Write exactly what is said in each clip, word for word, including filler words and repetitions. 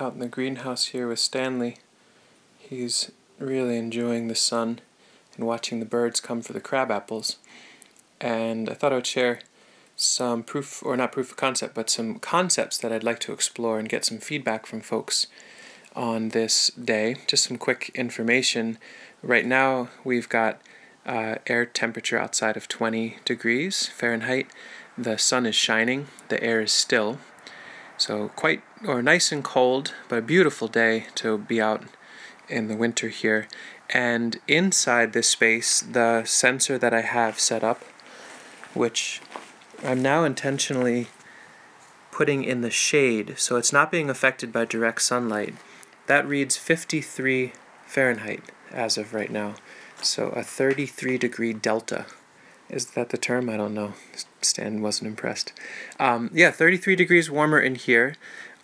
out in the greenhouse here with Stanley. He's really enjoying the sun and watching the birds come for the crab apples. And I thought I would share some proof, or not proof of concept, but some concepts that I'd like to explore and get some feedback from folks on this day. Just some quick information. Right now we've got uh, air temperature outside of twenty degrees Fahrenheit. The sun is shining, the air is still, so quite or nice and cold, but a beautiful day to be out in the winter here. And inside this space, the sensor that I have set up, which I'm now intentionally putting in the shade so it's not being affected by direct sunlight, that reads fifty-three Fahrenheit as of right now. So a thirty-three degree delta. Is that the term? I don't know. Stan wasn't impressed. Um, yeah, thirty-three degrees warmer in here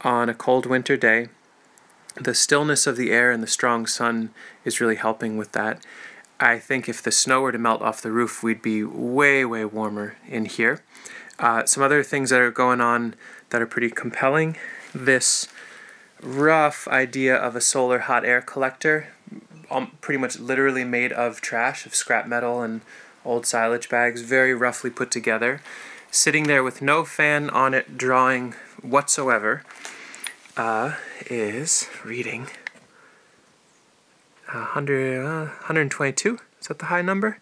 on a cold winter day. The stillness of the air and the strong sun is really helping with that. I think if the snow were to melt off the roof, we'd be way, way warmer in here. Uh, some other things that are going on that are pretty compelling. This rough idea of a solar hot air collector, um, pretty much literally made of trash, of scrap metal and old silage bags, very roughly put together, sitting there with no fan on it drawing whatsoever, uh, is reading one hundred, uh, one hundred twenty-two, is that the high number?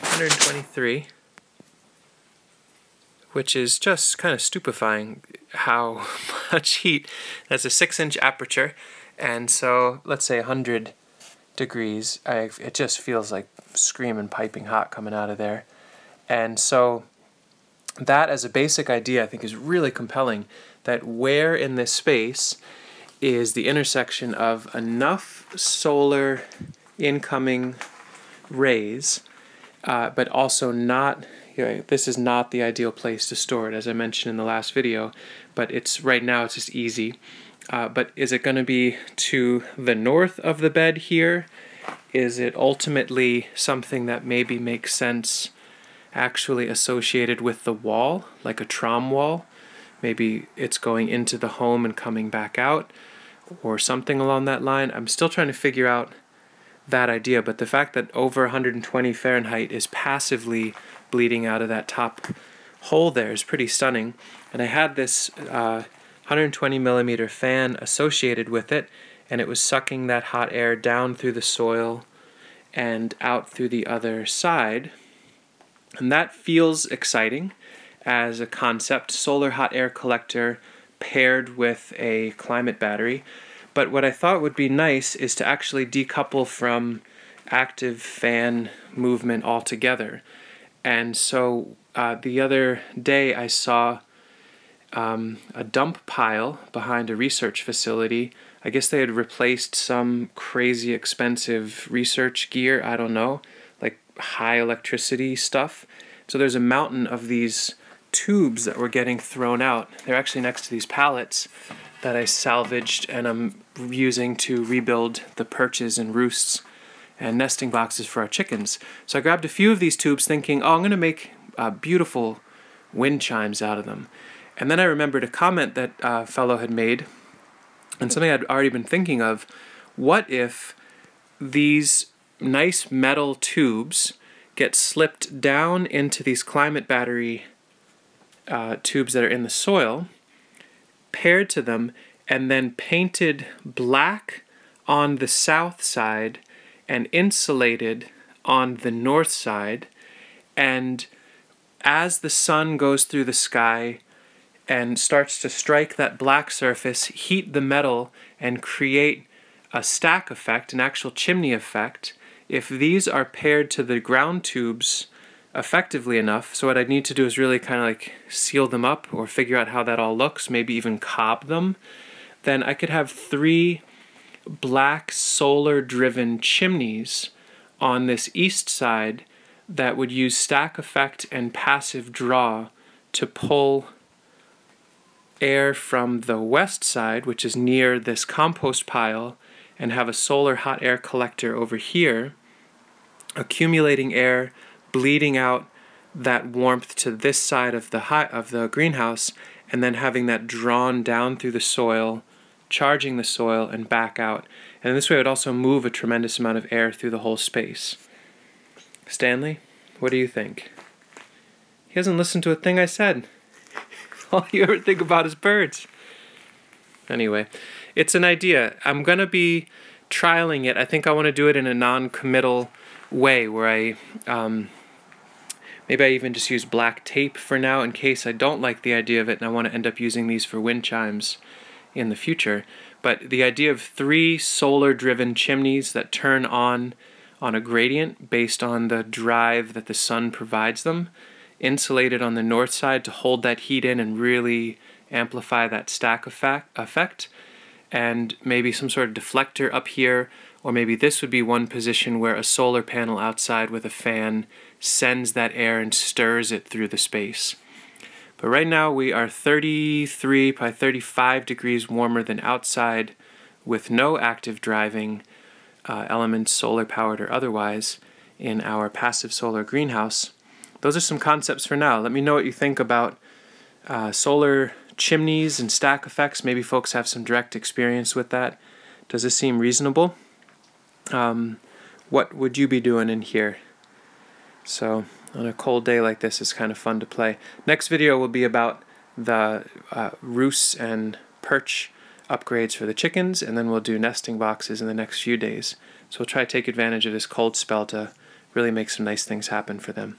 one hundred twenty-three, which is just kind of stupefying how much heat. That's a six inch aperture, and so let's say one hundred degrees, I, it just feels like screaming piping hot coming out of there. And so that as a basic idea I think is really compelling, that where in this space is the intersection of enough solar incoming rays, uh, but also not, you know, this is not the ideal place to store it, as I mentioned in the last video, but it's right now it's just easy. Uh, but is it going to be to the north of the bed here? Is it ultimately something that maybe makes sense actually associated with the wall, like a tram wall? Maybe it's going into the home and coming back out, or something along that line. I'm still trying to figure out that idea, but the fact that over one hundred twenty Fahrenheit is passively bleeding out of that top hole there is pretty stunning. And I had this uh, one hundred twenty millimeter fan associated with it, and it was sucking that hot air down through the soil and out through the other side. And that feels exciting as a concept, solar hot air collector paired with a climate battery. But what I thought would be nice is to actually decouple from active fan movement altogether. And so uh, the other day I saw um, a dump pile behind a research facility. I guess they had replaced some crazy expensive research gear, I don't know, like high electricity stuff. So there's a mountain of these tubes that were getting thrown out. They're actually next to these pallets that I salvaged and I'm using to rebuild the perches and roosts and nesting boxes for our chickens. So I grabbed a few of these tubes thinking, oh, I'm going to make uh, beautiful wind chimes out of them. And then I remembered a comment that a fellow had made, and something I'd already been thinking of. What if these nice metal tubes get slipped down into these climate battery uh, tubes that are in the soil, paired to them, and then painted black on the south side and insulated on the north side, and as the sun goes through the sky and starts to strike that black surface, heat the metal, and create a stack effect, an actual chimney effect, if these are paired to the ground tubes effectively enough. So what I'd need to do is really kind of like seal them up or figure out how that all looks, maybe even cob them. Then I could have three black solar-driven chimneys on this east side that would use stack effect and passive draw to pull air from the west side, which is near this compost pile, and have a solar hot air collector over here accumulating air, bleeding out that warmth to this side of the high, of the greenhouse, and then having that drawn down through the soil charging the soil and back out. And this way it would also move a tremendous amount of air through the whole space. Stanley, what do you think? He hasn't listened to a thing I said. All you ever think about is birds. Anyway, it's an idea. I'm gonna be trialing it. I think I want to do it in a non-committal way where I um, maybe I even just use black tape for now in case I don't like the idea of it and I want to end up using these for wind chimes in the future. But the idea of three solar driven chimneys that turn on on a gradient based on the drive that the sun provides them, insulated on the north side to hold that heat in and really amplify that stack effect, and maybe some sort of deflector up here, or maybe this would be one position where a solar panel outside with a fan sends that air and stirs it through the space. But right now we are thirty-three, probably thirty-five degrees warmer than outside with no active driving uh, elements, solar powered or otherwise, in our passive solar greenhouse. Those are some concepts for now. Let me know what you think about uh, solar chimneys and stack effects. Maybe folks have some direct experience with that. Does this seem reasonable? Um, what would you be doing in here? So on a cold day like this, it's kind of fun to play. Next video will be about the uh, roosts and perch upgrades for the chickens, and then we'll do nesting boxes in the next few days. So we'll try to take advantage of this cold spell to really make some nice things happen for them.